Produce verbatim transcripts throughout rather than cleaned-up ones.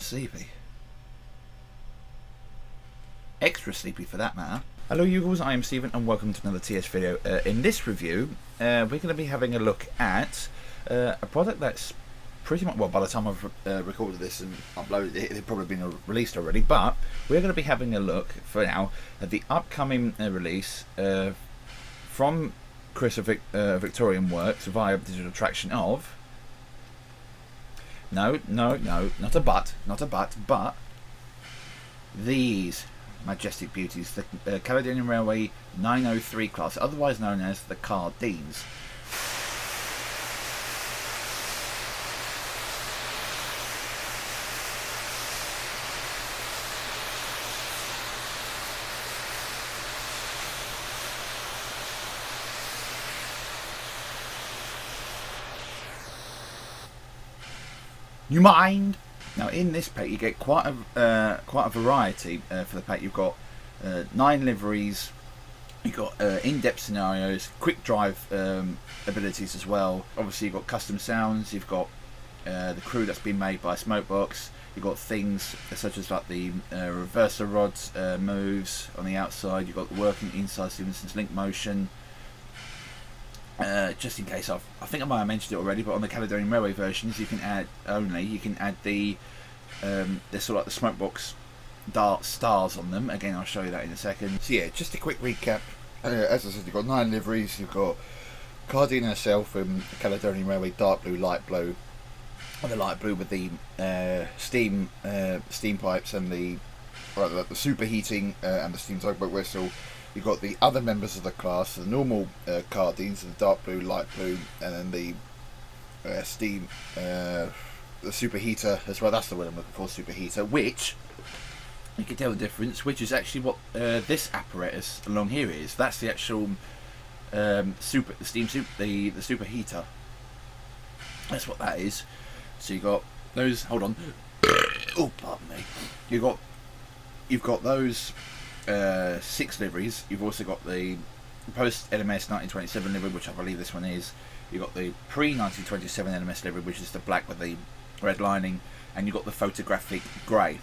sleepy. Extra sleepy for that matter. Hello Yougals, I am Stephen and welcome to another T S video. Uh, in this review, uh, we're going to be having a look at uh, a product that's pretty much, well, by the time I've uh, recorded this and uploaded it, it's probably been released already, but we're going to be having a look for now at the upcoming uh, release uh, from Chris of Vic, uh, Victorian Works via digital traction of no, no, no, not a but, not a but, but these majestic beauties, the uh, Caledonian Railway nine oh three class, otherwise known as the Cardeans. You mind? Now in this pack you get quite a uh, quite a variety uh, for the pack. You've got uh, nine liveries, you've got uh, in-depth scenarios, quick drive um, abilities as well. Obviously you've got custom sounds, you've got uh, the crew that's been made by Smokebox, you've got things such as like the uh, reverser rods uh, moves on the outside, you've got the working inside Stevenson's link motion. Uh, just in case, I've, I think I might have mentioned it already, but on the Caledonian Railway versions, you can add only you can add the um, they're sort of like the Smokebox dart stars on them. Again, I'll show you that in a second. So yeah, just a quick recap. Uh, as I said, you've got nine liveries. You've got Cardean herself in the Caledonian Railway dark blue, light blue, and the light blue with the uh, steam uh, steam pipes and the or the, the superheating uh, and the steam tugboat whistle. You've got the other members of the class, the normal uh, Cardeans, the dark blue, light blue, and then the uh, steam, uh, the superheater as well. That's the word I'm looking for, superheater, which, you can tell the difference, which is actually what uh, this apparatus along here is. That's the actual um, super, the steam super, the, the superheater. That's what that is. So you've got those, hold on, oh pardon me, you've got, you've got those Uh, six liveries. You've also got the post L M S nineteen twenty-seven livery, which I believe this one is. You've got the pre nineteen twenty-seven L M S livery, which is the black with the red lining, and you've got the photographic grey.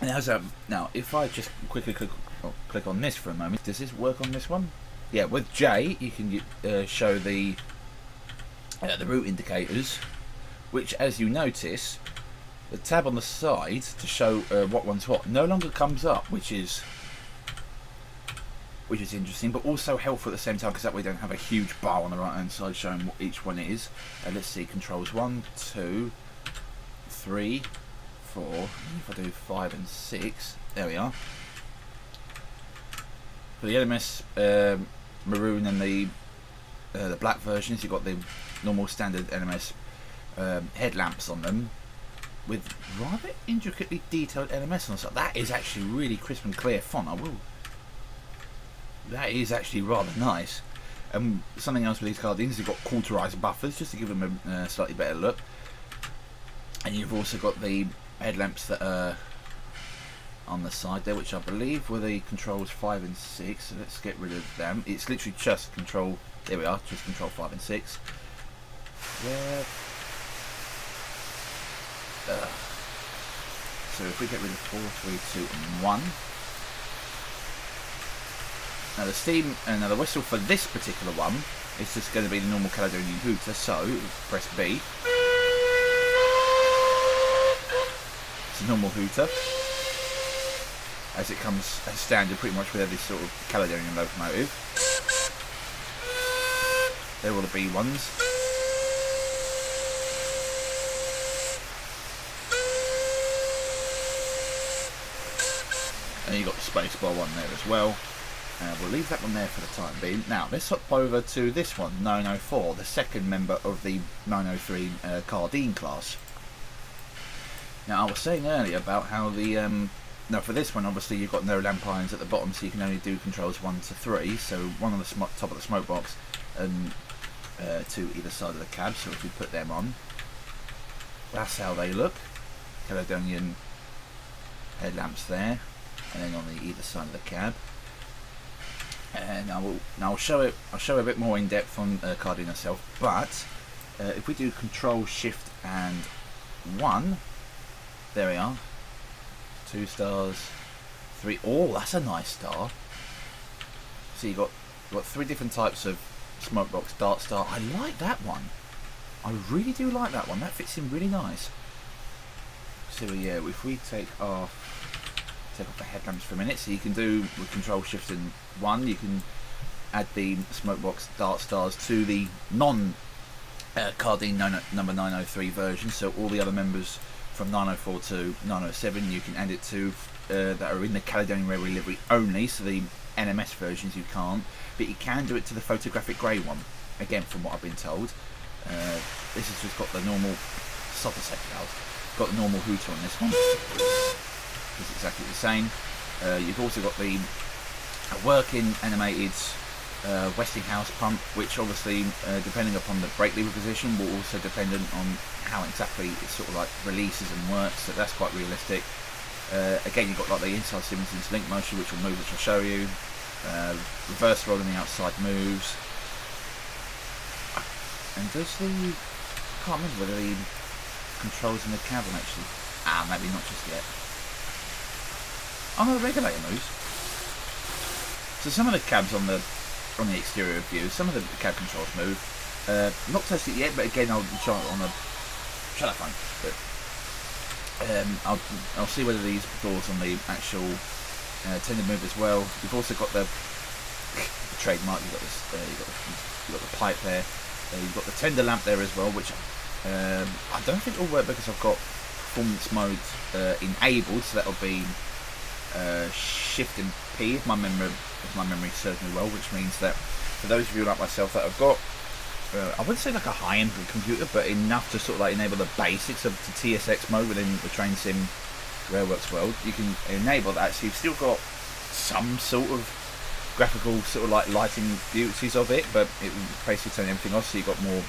Now, um, now if I just quickly click, oh, click on this for a moment, does this work on this one? Yeah, with J you can uh, show the uh, the route indicators, which, as you notice, the tab on the side to show uh, what one's what no longer comes up, which is which is interesting, but also helpful at the same time, because that way we don't have a huge bar on the right hand side showing what each one is. Uh, let's see, controls one, two, three, four. If I do five and six, there we are. For the L M S um, maroon and the uh, the black versions, you've got the normal standard L M S um, headlamps on them, with rather intricately detailed L M S on the side. That is actually really crisp and clear font. I will. That is actually rather nice. And um, something else with these Cardeans, you've got quarterized buffers just to give them a uh, slightly better look. And you've also got the headlamps that are on the side there, which I believe were the controls five and six. So let's get rid of them. It's literally just control. There we are, just control five and six. Yeah. Uh, so if we get rid of four, three, two, and one. Now the steam, uh, now the whistle for this particular one is just going to be the normal Caledonian hooter, so press B. It's a normal hooter, as it comes as standard pretty much with every sort of Caledonian locomotive. They're all the B ones. And you've got the spacebar one there as well. Uh, we'll leave that one there for the time being. Now, let's hop over to this one, nine oh four, the second member of the nine oh three uh, Cardean class. Now, I was saying earlier about how the... Um, now, for this one, obviously, you've got no lamp irons at the bottom, so you can only do controls one to three. So, one on the sm top of the smoke box and uh, two either side of the cab. So, if we put them on, that's how they look. Caledonian headlamps there, and then on the either side of the cab. And I will now I'll show it. I'll show a bit more in depth on uh, Cardean herself. But uh, if we do Control Shift and One, There we are. Two stars. Three. Oh, that's a nice star. So you've got, you've got three different types of Smokebox Dart Star. I like that one. I really do like that one. That fits in really nice. So yeah, if we take off, take off the headlamps for a minute, so you can do with Control Shift and one, you can add the Smokebox Dart Stars to the non uh, Cardean number nine oh three version. So all the other members from nine oh four to nine oh seven, you can add it to uh, that are in the Caledonian Railway livery only. So the N M S versions you can't, but you can do it to the photographic grey one. Again, from what I've been told. Uh, this has just got the normal Somerset valve, got the normal hooter on this one, it's exactly the same. Uh, you've also got the working animated uh, Westinghouse pump, which obviously uh, depending upon the brake lever position will also depend on how exactly it sort of like releases and works, so that's quite realistic. Uh, again, you've got like the inside Simonson's link motion, which will move, which I'll show you, uh, reverse roll on the outside moves. And does the, I can't remember whether the controls in the cabin actually, ah maybe not just yet. Oh no, the regulator moves. So some of the cabs on the on the exterior view, some of the cab controls move. Uh, not tested yet, but again I'll try it on the telephone. But um, I'll I'll see whether these doors on the actual uh, tender move as well. You've also got the, the trademark. You've got this. Uh, you've got the, you've got the pipe there. Uh, you've got the tender lamp there as well, which um, I don't think will work because I've got performance mode uh, enabled, so that'll be uh, Shift and P if my memory if my memory serves me well, which means that for those of you like myself that have got, uh, I wouldn't say like a high-end computer, but enough to sort of like enable the basics of the T S X mode within the train sim Railworks world, you can enable that, so you've still got some sort of graphical sort of like lighting beauties of it, but it basically turns everything off, so you've got more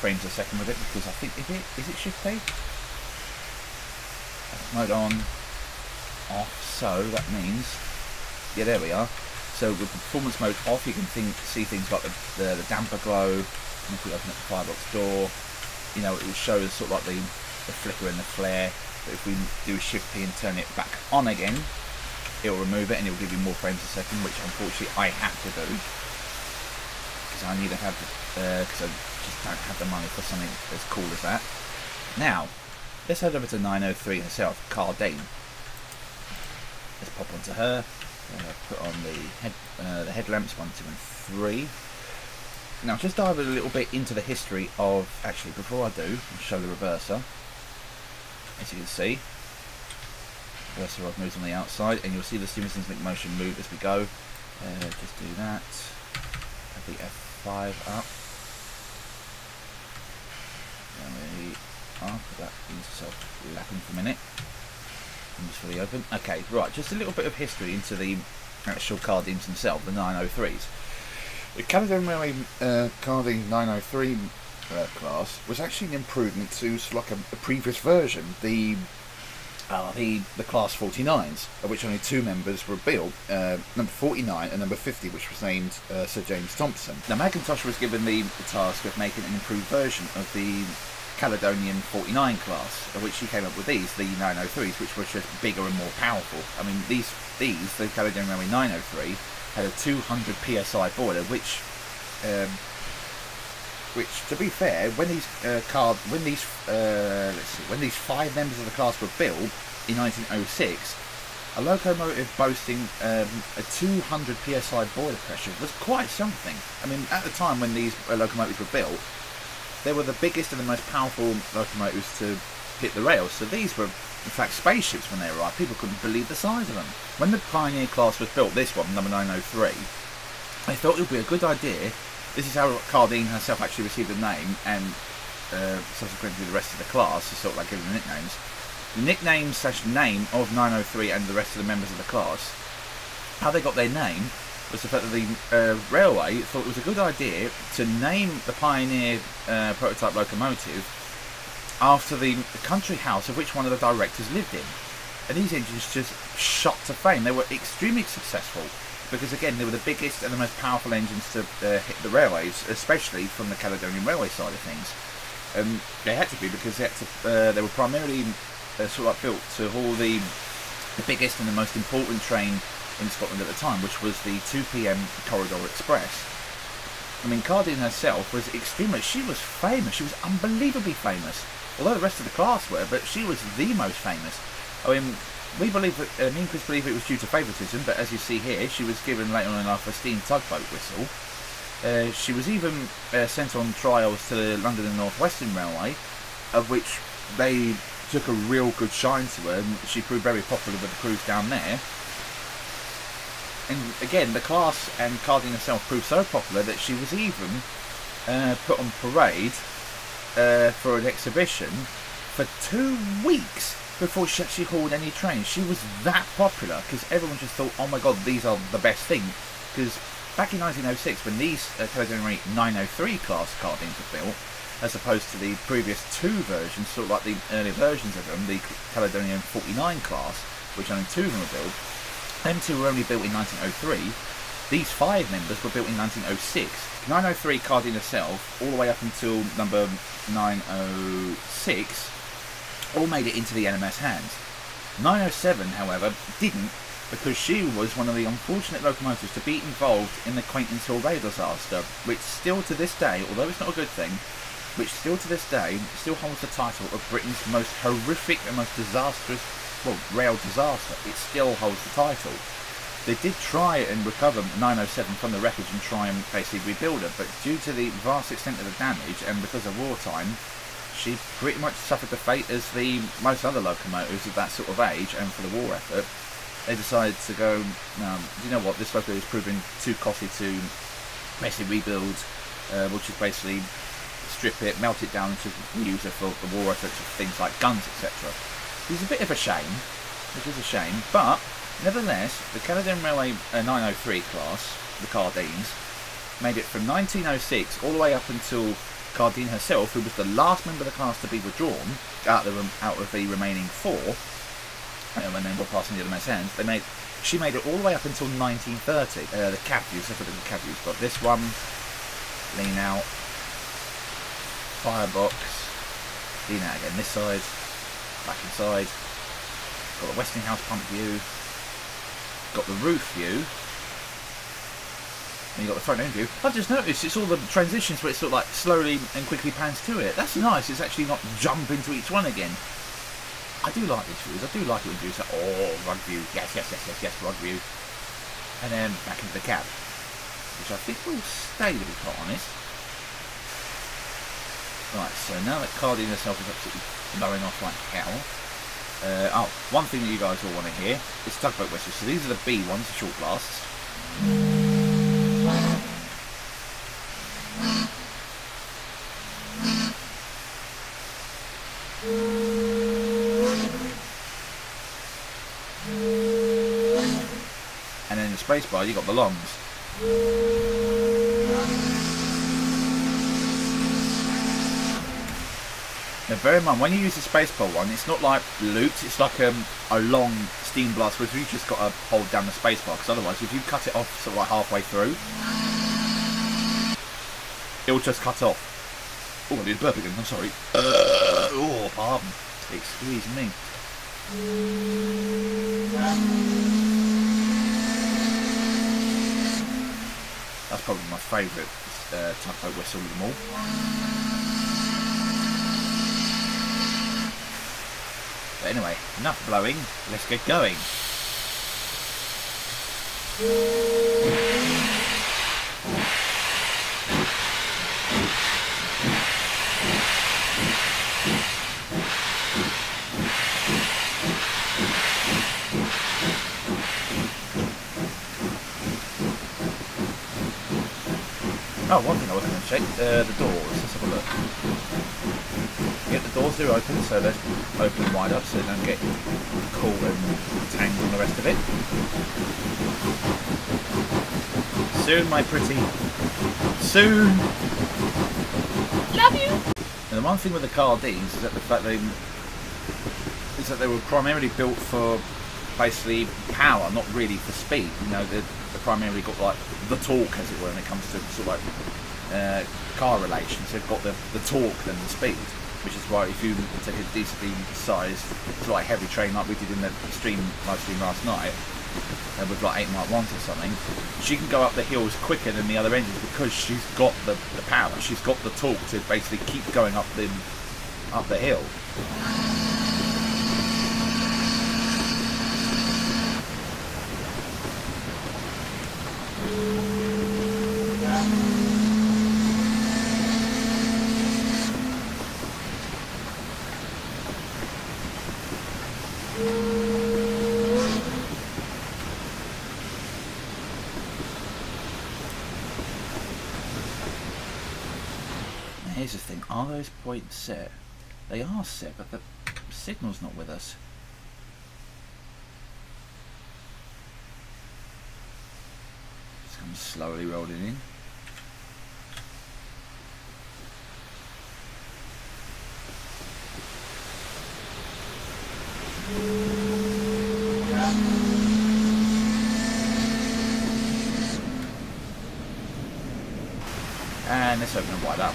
frames a second with it, because I think is it is it Shift P? Mode on, off. So that means, yeah, there we are. So with performance mode off, you can think, see things like the, the the damper glow, and if we open up the firebox door, you know, it will show us sort of like the the flicker and the flare. But if we do Shift P and turn it back on again, it'll remove it and it'll give you more frames a second, which unfortunately I have to do because I need to have, because uh, I just don't have the money for something as cool as that. Now, let's head over to nine oh three herself, Cardean. Let's pop onto her. Uh, put on the head, uh, the headlamps one, two, and three. Now, just dive a little bit into the history of. Actually, before I do, I'll show the reverser. As you can see. Reverser rod moves on the outside, and you'll see the Stevenson's link motion move as we go. Uh, just do that. Have the F five up. There we are. Put that into self-lapping for a minute. And just fully open. Okay, right. Just a little bit of history into the actual Cardeans themselves, the nine oh threes. The Caledonian Railway uh, Cardean nine oh three uh, class was actually an improvement to like a, a previous version. The Uh, the, the Class forty-nines, of which only two members were built, uh, number forty-nine and number fifty, which was named uh, Sir James Thompson. Now McIntosh was given the task of making an improved version of the Caledonian forty-nine class, of which he came up with these, the nine oh threes, which were just bigger and more powerful. I mean, these, these the Caledonian Railway nine oh three, had a two hundred P S I boiler, which, um, which, to be fair, when these uh, card, when these uh, let's see, when these five members of the class were built in nineteen oh six, a locomotive boasting um, a two hundred P S I boiler pressure was quite something. I mean, at the time when these uh, locomotives were built, they were the biggest and the most powerful locomotives to hit the rails. So these were, in fact, spaceships when they arrived. People couldn't believe the size of them. When the Pioneer class was built, this one, number nine oh three, they thought it would be a good idea. This is how Cardean herself actually received the name, and uh, subsequently the rest of the class is sort of like giving the nicknames. The nickname slash name of nine oh three and the rest of the members of the class, how they got their name was the fact that the uh, railway thought it was a good idea to name the Pioneer uh, prototype locomotive after the country house of which one of the directors lived in. And these engines just shot to fame. They were extremely successful, because again they were the biggest and the most powerful engines to uh, hit the railways, especially from the Caledonian Railway side of things. Um, they had to be, because they, had to, uh, they were primarily uh, sort of like built to all the, the biggest and the most important train in Scotland at the time, which was the two p m Corridor Express. I mean, Cardean herself was extremely, she was famous, she was unbelievably famous, although the rest of the class were, but she was the most famous. I mean, we believe, uh, me and Chris believe it was due to favouritism, but as you see here, she was given later on in life a steam tugboat whistle. Uh, she was even uh, sent on trials to the London and North Western Railway, of which they took a real good shine to her, and she proved very popular with the crews down there. And again, the class and Cardean herself proved so popular that she was even uh, put on parade uh, for an exhibition for two weeks before she actually hauled any trains. She was that popular because everyone just thought, oh my god, these are the best thing. Because back in nineteen oh six, when these uh, Caledonian nine oh three class Cardeans were built, as opposed to the previous two versions, sort of like the earlier versions of them, the Caledonian forty-nine class, which only two of them were built, them two were only built in nineteen oh three, these five members were built in nineteen oh six. nine oh three Cardean herself, all the way up until number nine oh six, all made it into the L M S hands. nine oh seven, however, didn't, because she was one of the unfortunate locomotives to be involved in the Quintinshill disaster, which still to this day, although it's not a good thing, which still to this day, still holds the title of Britain's most horrific and most disastrous, well, rail disaster. It still holds the title. They did try and recover nine oh seven from the wreckage and try and basically rebuild it, but due to the vast extent of the damage and because of wartime, she pretty much suffered the fate as the most other locomotives of that sort of age, and for the war effort, they decided to go, um, you know what, this locomotive is proving too costly to basically rebuild, uh, which is basically strip it, melt it down to use it for the war effort, things like guns, et cetera. It's a bit of a shame, which is a shame, but nevertheless, the Caledonian Railway uh, nine oh three class, the Cardeans, made it from nineteen oh six all the way up until Cardean herself, who was the last member of the class to be withdrawn out of the, out of the remaining four, um, and then we're passing the L M S hands. They made, she made it all the way up until nineteen thirty. Uh, the cab use, I've got the cab use, but this one, lean out, firebox, lean out again this side, back inside, got the Westinghouse pump view, got the roof view, and you got the front end view. I've just noticed it's all the transitions where it sort of like slowly and quickly pans to it. That's nice, it's actually not jump into each one again. I do like these views, I do like it when views are, oh, rug view, yes, yes, yes, yes, yes, rug view. And then back into the cab, which I think will stay, to be quite honest. Right, so now that Cardean herself is absolutely blowing off like hell. Uh, oh, one thing that you guys all want to hear is tugboat whistles. So these are the B ones, the short blasts. And then in the spacebar, you got the longs. Now bear in mind, when you use the spacebar one, it's not like loops, it's like um, a long steam blast, which you've just got to hold down the spacebar, because otherwise if you cut it off sort of like halfway through, it'll just cut off. Oh, I did a burp again, I'm sorry. Uh, oh, pardon. Excuse me. That's probably my favourite uh, tugboat whistle of them all. But anyway, enough blowing, let's get going. Oh, one thing I wasn't going to check, uh, the doors, let's have a look. Get the doors do open, so they're open wide up so they don't get cool and tangled and the rest of it. Soon, my pretty. Soon! Love you! And the one thing with the Cardeans is that the fact they is that they were primarily built for basically power, not really for speed. You know, they primarily got like the torque, as it were, when it comes to sort of like uh, car relations. They've got the, the torque than the speed. which is why if you take a decently sized, like heavy train like we did in the stream live stream last night, uh, with like eight Mark ones or something, she can go up the hills quicker than the other engines because she's got the, the power, she's got the torque to basically keep going up the up the hill. Are those points set? They are set, but the signal's not with us. Just come slowly rolling in. And let's open it wide up.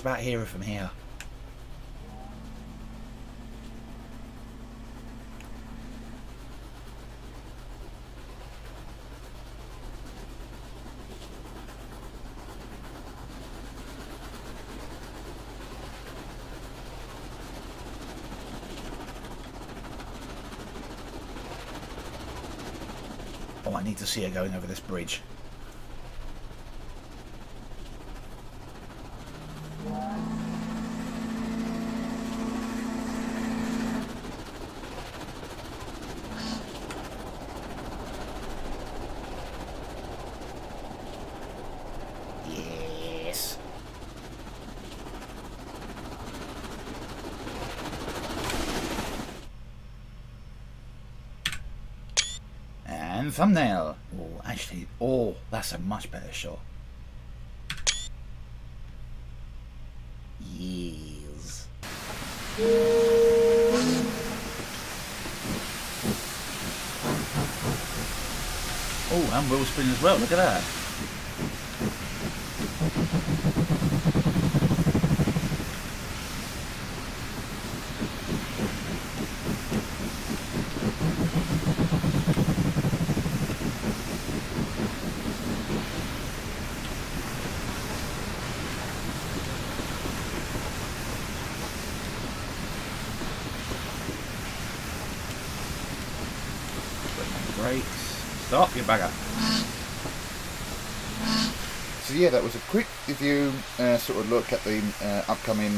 About hear it from here. Oh, I need to see her going over this bridge. Thumbnail. Oh, actually, oh, that's a much better shot. Yes. Oh, and wheel spin as well. Look at that. Stop, you bagger. So yeah, that was a quick review, uh, sort of look at the uh, upcoming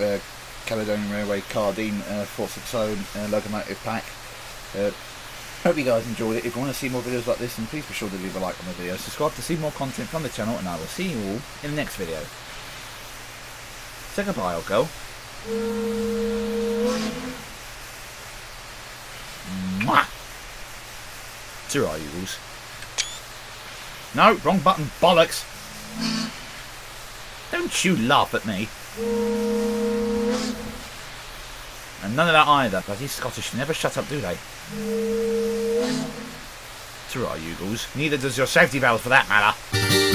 uh, Caledonian Railway Cardean uh, four sixty uh, locomotive pack. Uh, hope you guys enjoyed it. If you want to see more videos like this, then please be sure to leave a like on the video, subscribe to see more content from the channel, and I will see you all in the next video. Say goodbye, old girl. Mwah! Two eye eagles. No, wrong button, bollocks. Don't you laugh at me. And none of that either. Bloody Scottish never shut up, do they? Two eye eagles. Neither does your safety valve for that matter.